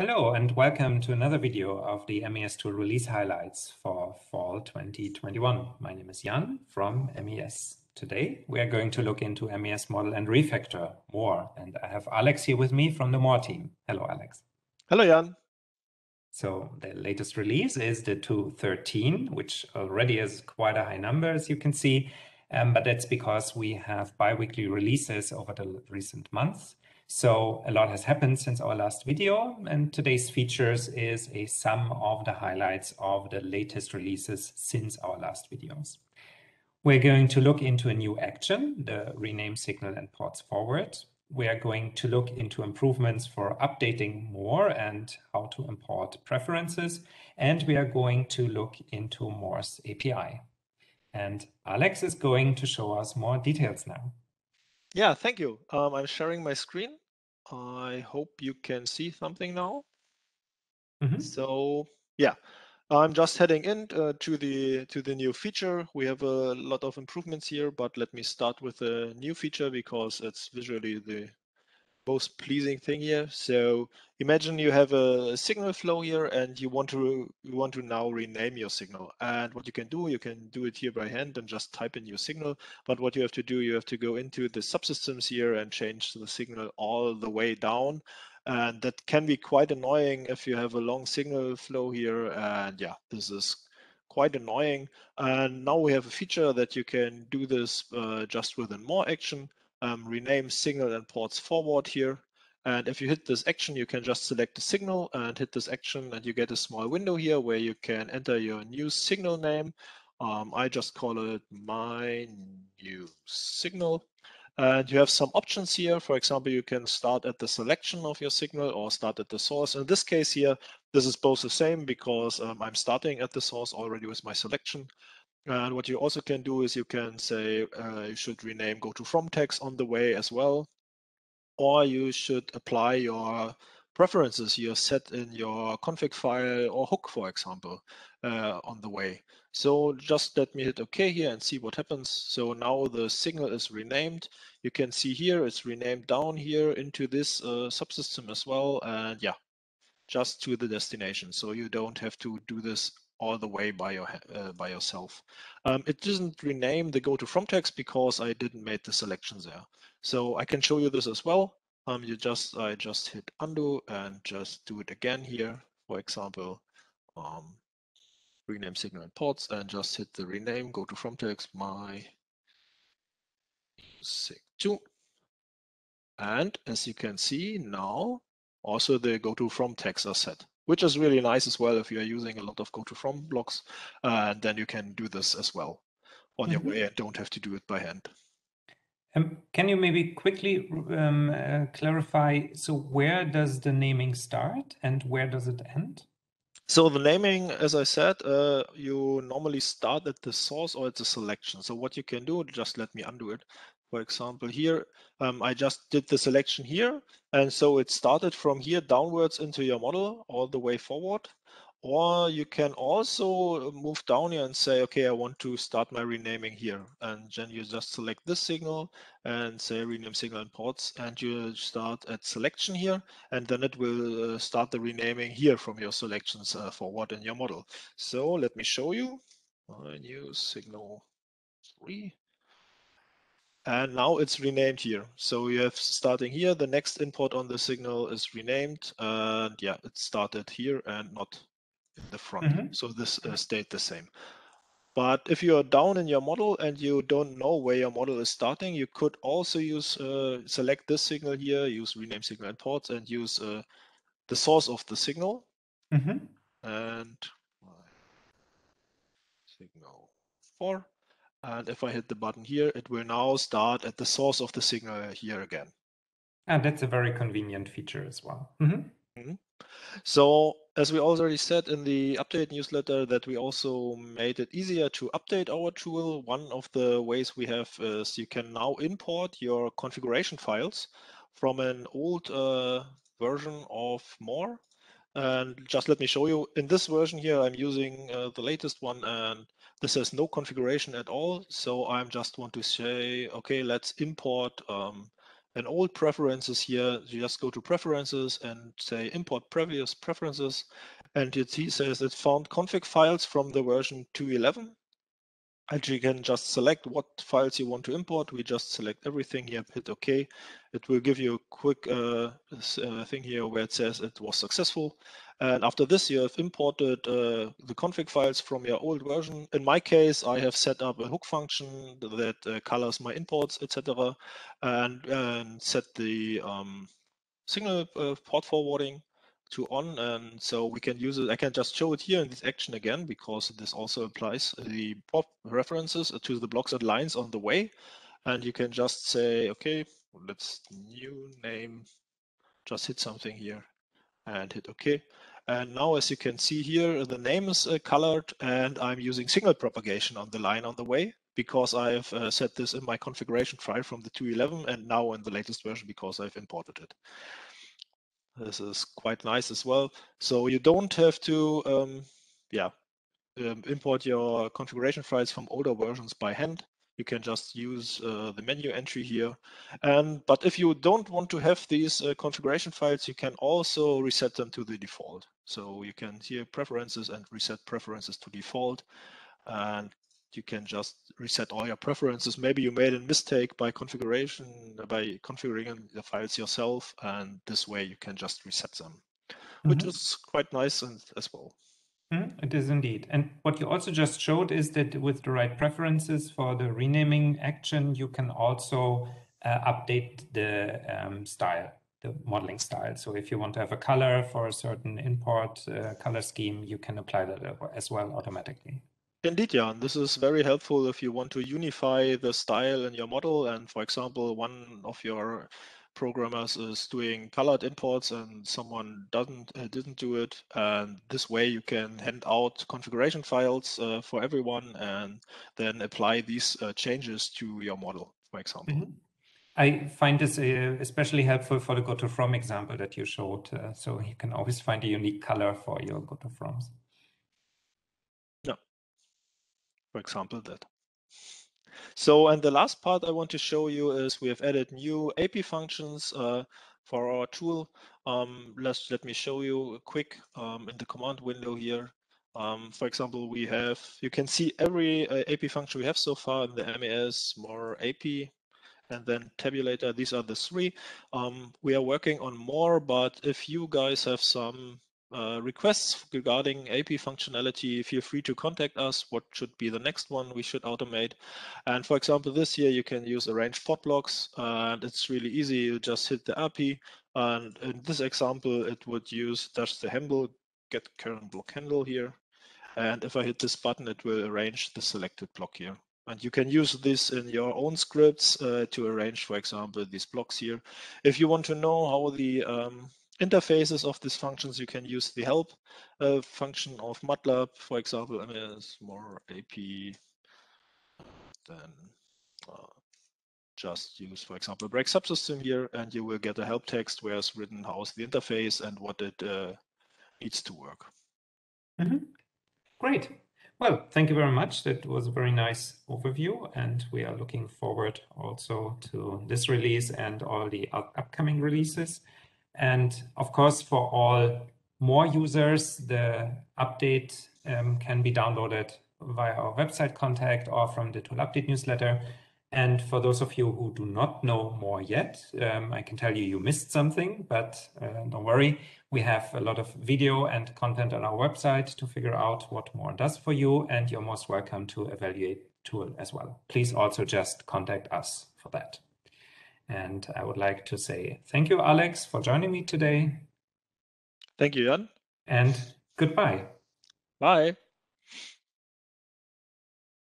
Hello and welcome to another video of the MES tool release highlights for fall 2021. My name is Jan from MES. Today we are going to look into MES model and refactor, MoRe, and I have Alex here with me from the MoRe team. Hello, Alex. Hello, Jan. So the latest release is the 2.13, which already is quite a high number, as you can see, but that's because we have bi-weekly releases over the recent months. So a lot has happened since our last video, and today's features is a sum of the highlights of the latest releases since our last videos. We're going to look into a new action, the rename signal and ports forward. We are going to look into improvements for updating MoRe and how to import preferences. And we are going to look into MoRe's API. And Alex is going to show us more details now. Yeah, thank you. I'm sharing my screen. I hope you can see something now. So yeah, I'm just heading in to the new feature. We have a lot of improvements here, but let me start with a new feature because it's visually the most pleasing thing here. So imagine you have a signal flow here, and you want to now rename your signal. And what you can do it here by hand and just type in your signal. But what you have to do, you have to go into the subsystems here and change the signal all the way down. And that can be quite annoying if you have a long signal flow here. And yeah, this is quite annoying. And now we have a feature that you can do this just with a MoRe action. Rename signal and ports forward here. And if you hit this action, you can just select the signal and hit this action, and you get a small window here where you can enter your new signal name. I just call it my new signal. And you have some options here. For example, you can start at the selection of your signal or start at the source. In this case here, this is both the same because I'm starting at the source already with my selection. And what you also can do is you can say you should rename go to from text on the way as well, or you should apply your preferences you set in your config file or hook, for example, on the way. So just let me hit OK here and see what happens. So now the signal is renamed. You can see here it's renamed down here into this subsystem as well, and yeah, just to the destination. So you don't have to do this all the way by yourself. It doesn't rename the go to from text because I didn't make the selection there. So I can show you this as well. I just hit undo and just do it again here. For example, rename signal and ports, and just hit the rename go to from text my sig2. And as you can see now, also the go to from texts are set, which is really nice as well if you are using a lot of go-to-from blocks, and then you can do this as well on your way and don't have to do it by hand. Can you maybe quickly clarify, so where does the naming start and where does it end? So the naming, as I said, you normally start at the source or at the selection. So what you can do, just let me undo it. For example, here, I just did the selection here. And so it started from here downwards into your model all the way forward. Or you can also move down here and say, okay, I want to start my renaming here. And then you just select this signal and say rename signal and ports. And you start at selection here. And then it will start the renaming here from your selections forward in your model. So let me show you my new signal 3. And now it's renamed here. So you have starting here, the next input on the signal is renamed. And yeah, it started here and not in the front. So this stayed the same. But if you are down in your model and you don't know where your model is starting, you could also use select this signal here, use rename signal and ports, and use the source of the signal. And signal 4. And if I hit the button here, it will now start at the source of the signal here again. And that's a very convenient feature as well. So as we already said in the update newsletter that we also made it easier to update our tool. One of the ways we have is you can now import your configuration files from an old version of MoRe. And just let me show you in this version here, I'm using the latest one, and this has no configuration at all. So I just want to say, okay, let's import and old preferences here, you just go to preferences and say import previous preferences, and it says it found config files from the version 2.11, and you can just select what files you want to import. We just select everything here, hit OK. It will give you a quick thing here where it says it was successful. And after this, you have imported the config files from your old version. In my case, I have set up a hook function that colors my imports, etc., and set the signal port forwarding to on, and so we can use it. I can just show it here in this action again, because this also applies the port references to the blocks and lines on the way. And you can just say, okay, let's new name, just hit something here and hit OK. And now, as you can see here, the name is colored, and I'm using signal propagation on the line on the way, because I've set this in my configuration file from the 2.11 and now in the latest version because I've imported it. This is quite nice as well. So you don't have to import your configuration files from older versions by hand. You can just use the menu entry here. But if you don't want to have these configuration files, you can also reset them to the default. So you can here preferences and reset preferences to default. And you can just reset all your preferences. Maybe you made a mistake by configuring the files yourself, and this way you can just reset them, which is quite nice as well. It is indeed. And what you also just showed is that with the right preferences for the renaming action, you can also update the style, the modeling style. So if you want to have a color for a certain import color scheme, you can apply that as well automatically. Indeed, yeah, and this is very helpful if you want to unify the style in your model. And for example, one of your programmers is doing colored imports and someone didn't do it. And this way you can hand out configuration files for everyone and then apply these changes to your model, for example. I find this especially helpful for the GoToFrom example that you showed. So you can always find a unique color for your GoToFroms. For example, that. So, and the last part I want to show you is we have added new AP functions for our tool. Let me show you a quick in the command window here. For example, we have, you can see every AP function we have so far in the MES, MoRe AP, and then tabulator. These are the three. We are working on more, but if you guys have some requests regarding AP functionality, feel free to contact us. What should be the next one we should automate? And for example, this here you can use arrange pod blocks, and it's really easy. You just hit the API, and in this example, it would use dash the handle, get current block handle here. And if I hit this button, it will arrange the selected block here. And you can use this in your own scripts to arrange, for example, these blocks here. If you want to know how the interfaces of these functions, you can use the help function of MATLAB, for example. I mean, it's more AP, then just use, for example, break subsystem here, and you will get a help text where it's written how's the interface and what it needs to work. Great. Well, thank you very much. That was a very nice overview, and we are looking forward also to this release and all the upcoming releases. And of course, for all more users, the update can be downloaded via our website contact or from the tool update newsletter. And for those of you who do not know more yet, I can tell you, you missed something, but don't worry. We have a lot of video and content on our website to figure out what more does for you, and you're most welcome to evaluate the tool as well. Please also just contact us for that. And I would like to say thank you, Alex, for joining me today. Thank you, Jan. And goodbye. Bye.